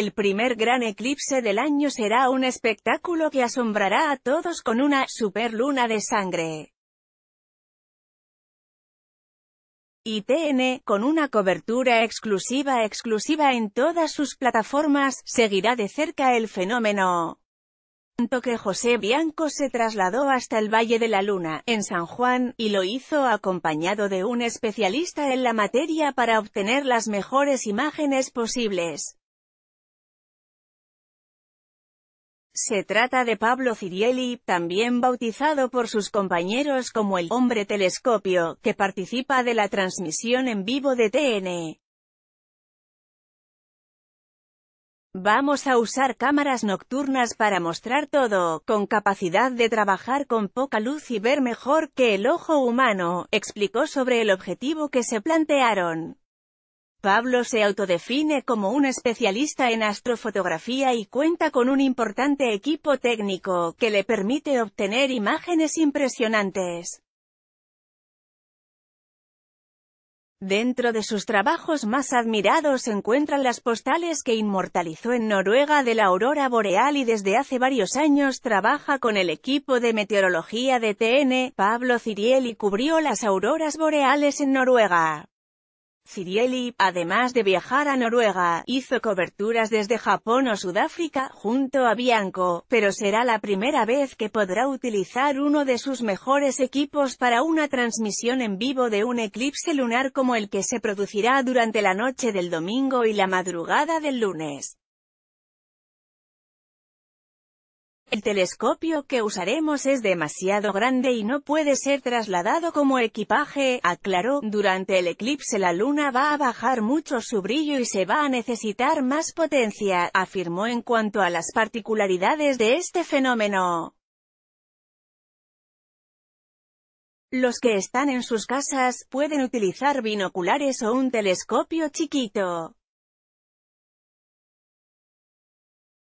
El primer gran eclipse del año será un espectáculo que asombrará a todos con una «superluna de sangre». Y TN, con una cobertura exclusiva en todas sus plataformas, seguirá de cerca el fenómeno. Tanto que José Bianco se trasladó hasta el Valle de la Luna, en San Juan, y lo hizo acompañado de un especialista en la materia para obtener las mejores imágenes posibles. Se trata de Pablo Cirielli, también bautizado por sus compañeros como el «Hombre Telescopio», que participa de la transmisión en vivo de TN. Vamos a usar cámaras nocturnas para mostrar todo, con capacidad de trabajar con poca luz y ver mejor que el ojo humano, explicó sobre el objetivo que se plantearon. Pablo se autodefine como un especialista en astrofotografía y cuenta con un importante equipo técnico, que le permite obtener imágenes impresionantes. Dentro de sus trabajos más admirados se encuentran las postales que inmortalizó en Noruega de la aurora boreal, y desde hace varios años trabaja con el equipo de meteorología de TN. Pablo Cirielli cubrió las auroras boreales en Noruega. Cirielli, además de viajar a Noruega, hizo coberturas desde Japón o Sudáfrica, junto a Bianco, pero será la primera vez que podrá utilizar uno de sus mejores equipos para una transmisión en vivo de un eclipse lunar como el que se producirá durante la noche del domingo y la madrugada del lunes. El telescopio que usaremos es demasiado grande y no puede ser trasladado como equipaje, aclaró. Durante el eclipse la luna va a bajar mucho su brillo y se va a necesitar más potencia, afirmó en cuanto a las particularidades de este fenómeno. Los que están en sus casas pueden utilizar binoculares o un telescopio chiquito.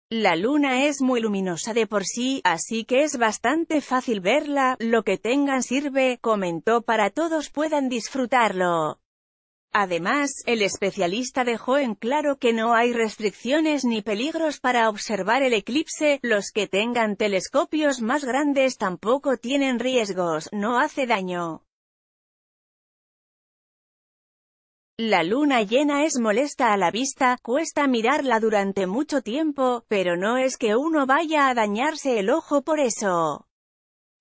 La luna es muy luminosa de por sí, así que es bastante fácil verla. Lo que tengan sirve, comentó, para todos puedan disfrutarlo. Además, el especialista dejó en claro que no hay restricciones ni peligros para observar el eclipse. Los que tengan telescopios más grandes tampoco tienen riesgos, no hace daño. La luna llena es molesta a la vista, cuesta mirarla durante mucho tiempo, pero no es que uno vaya a dañarse el ojo por eso.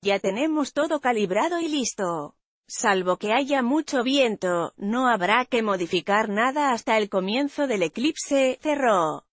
Ya tenemos todo calibrado y listo. Salvo que haya mucho viento, no habrá que modificar nada hasta el comienzo del eclipse, cerró.